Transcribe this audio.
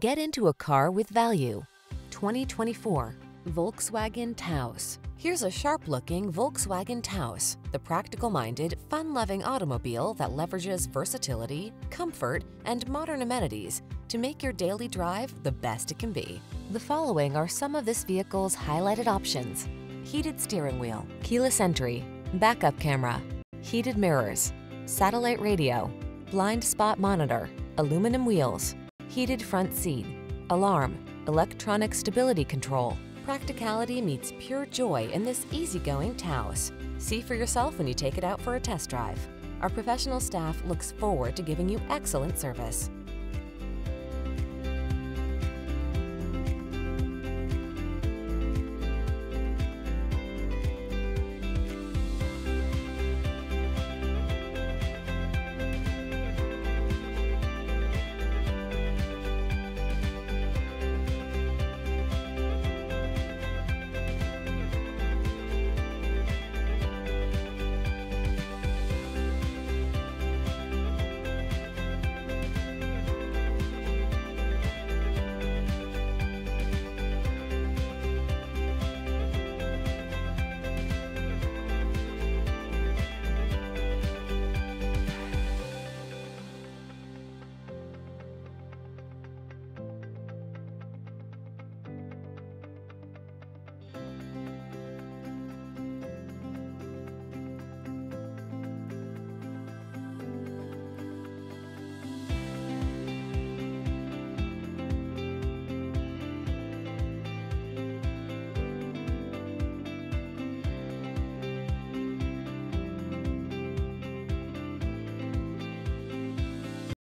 Get into a car with value. 2024 Volkswagen Taos. Here's a sharp-looking Volkswagen Taos, the practical-minded, fun-loving automobile that leverages versatility, comfort, and modern amenities to make your daily drive the best it can be. The following are some of this vehicle's highlighted options: heated steering wheel, keyless entry, backup camera, heated mirrors, satellite radio, blind spot monitor, aluminum wheels, heated front seat, alarm, electronic stability control. Practicality meets pure joy in this easygoing Taos. See for yourself when you take it out for a test drive. Our professional staff looks forward to giving you excellent service.